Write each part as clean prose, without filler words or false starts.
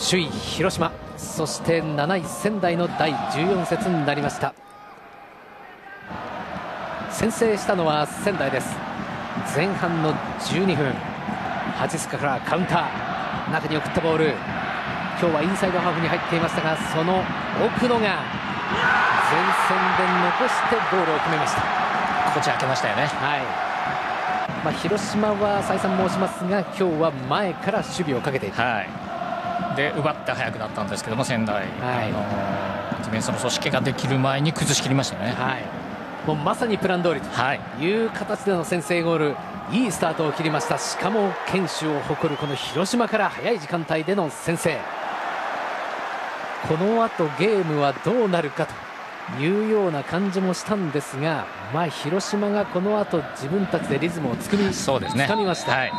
首位広島、そして7位仙台の第14節になりました。先制したのは仙台です。前半の12分、蜂須賀からカウンター、中に送ったボール、今日はインサイドハーフに入っていましたが、その奥野が前線で残してゴールを決めました。こちら開けましたよね。はい。まあ、広島は再三申しますが、今日は前から守備をかけていた、はい、で奪って早くなったんですけども、仙台、はい、ディフェンスの組織ができる前に崩しきりましたね、はい、もうまさにプラン通りという形での先制ゴール、いいスタートを切りました。しかも堅守を誇るこの広島から早い時間帯での先制、このあとゲームはどうなるかというような感じもしたんですが、まあ、広島がこの後自分たちでリズムをつかみました、はい、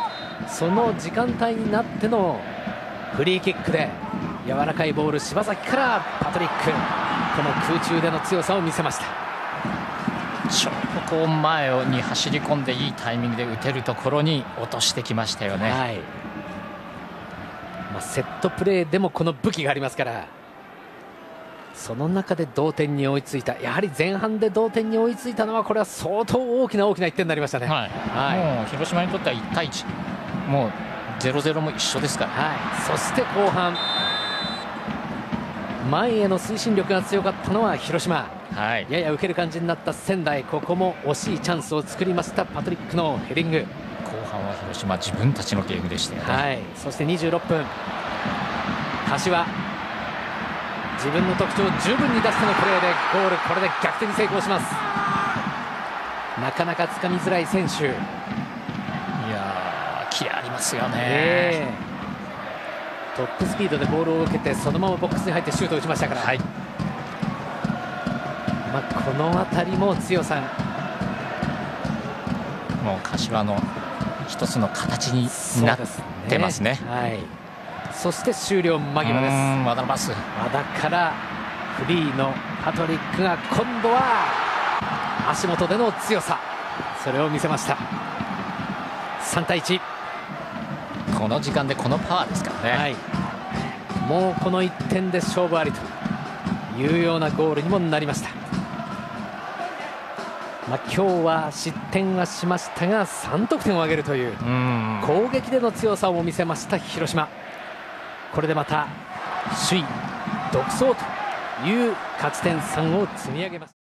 その時間帯になってのフリーキックで柔らかいボール、柴崎からパトリック、この空中での強さを見せました。ちょっとこう前に走り込んでいいタイミングで打てるところに落としてきましたよね、はい、まあ、セットプレーでもこの武器がありますから、その中で同点に追いついた、やはり前半で同点に追いついたのは、これは相当大きな1点になりましたね、もう広島にとっては1対1、もう 0-0 も一緒ですから、はい、そして後半、前への推進力が強かったのは広島、はい、やや受ける感じになった仙台、ここも惜しいチャンスを作りました、パトリックのヘディング、後半は広島、自分たちのゲームでしたよね、はい、そして26分、柏。自分の特徴を十分に出してのプレーでゴール、これで逆転に成功します。なかなかつかみづらい選手、いやー、キレありますよね、トップスピードでボールを受けてそのままボックスに入ってシュートを打ちましたから、はい、まあ、この辺りも強さ、もう柏の一つの形になってますね。はい、そして終了間際です。和田のパス、和田からフリーのパトリックが今度は足元での強さ、それを見せました。3対1、この時間でこのパワーですからね、はい、もうこの1点で勝負ありというようなゴールにもなりました。まあ、今日は失点はしましたが3得点を挙げるという攻撃での強さを見せました広島、これでまた首位独走という勝ち点3を積み上げます。